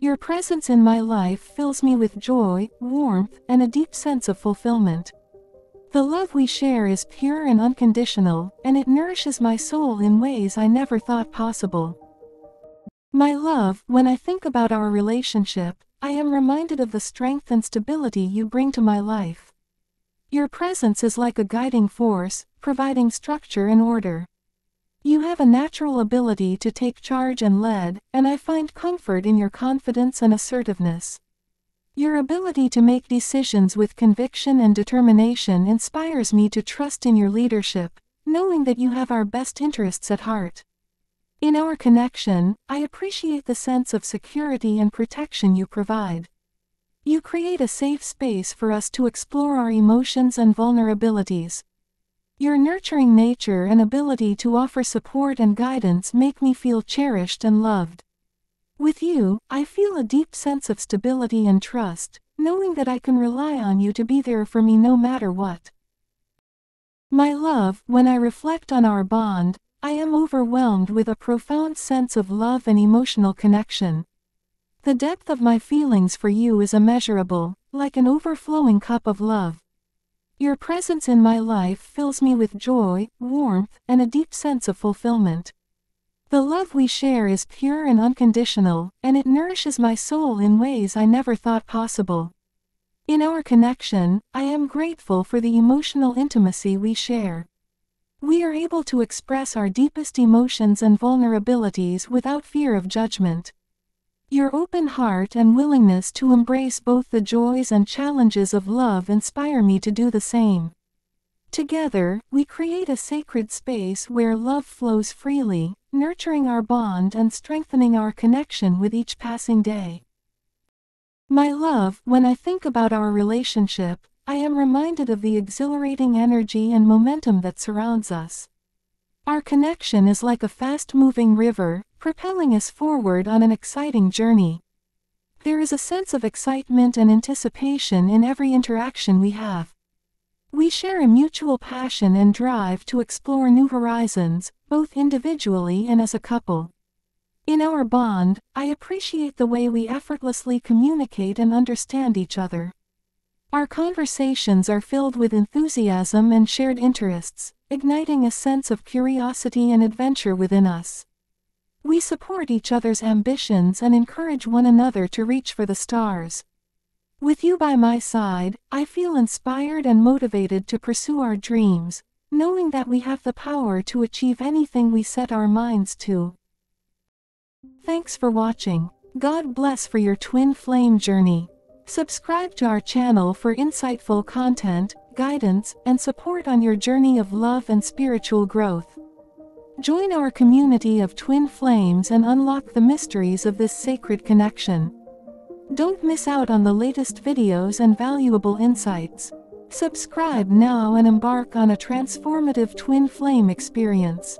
Your presence in my life fills me with joy, warmth, and a deep sense of fulfillment. The love we share is pure and unconditional, and it nourishes my soul in ways I never thought possible. My love, when I think about our relationship, I am reminded of the strength and stability you bring to my life. Your presence is like a guiding force, providing structure and order. You have a natural ability to take charge and lead, and I find comfort in your confidence and assertiveness. Your ability to make decisions with conviction and determination inspires me to trust in your leadership, knowing that you have our best interests at heart. In our connection, I appreciate the sense of security and protection you provide. You create a safe space for us to explore our emotions and vulnerabilities. Your nurturing nature and ability to offer support and guidance make me feel cherished and loved. With you, I feel a deep sense of stability and trust, knowing that I can rely on you to be there for me no matter what. My love, when I reflect on our bond, I am overwhelmed with a profound sense of love and emotional connection. The depth of my feelings for you is immeasurable, like an overflowing cup of love. Your presence in my life fills me with joy, warmth, and a deep sense of fulfillment. The love we share is pure and unconditional, and it nourishes my soul in ways I never thought possible. In our connection, I am grateful for the emotional intimacy we share. We are able to express our deepest emotions and vulnerabilities without fear of judgment. Your open heart and willingness to embrace both the joys and challenges of love inspire me to do the same. Together, we create a sacred space where love flows freely, nurturing our bond and strengthening our connection with each passing day. My love, when I think about our relationship, I am reminded of the exhilarating energy and momentum that surrounds us. Our connection is like a fast-moving river, propelling us forward on an exciting journey. There is a sense of excitement and anticipation in every interaction we have. We share a mutual passion and drive to explore new horizons, both individually and as a couple. In our bond, I appreciate the way we effortlessly communicate and understand each other. Our conversations are filled with enthusiasm and shared interests, igniting a sense of curiosity and adventure within us. We support each other's ambitions and encourage one another to reach for the stars. With you by my side, I feel inspired and motivated to pursue our dreams, knowing that we have the power to achieve anything we set our minds to. Thanks for watching. God bless for your twin flame journey. Subscribe to our channel for insightful content, guidance, and support on your journey of love and spiritual growth. Join our community of twin flames and unlock the mysteries of this sacred connection. Don't miss out on the latest videos and valuable insights. Subscribe now and embark on a transformative twin flame experience.